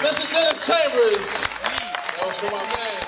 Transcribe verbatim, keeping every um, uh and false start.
Mister Dennis Chambers, that was for my man.